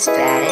Splat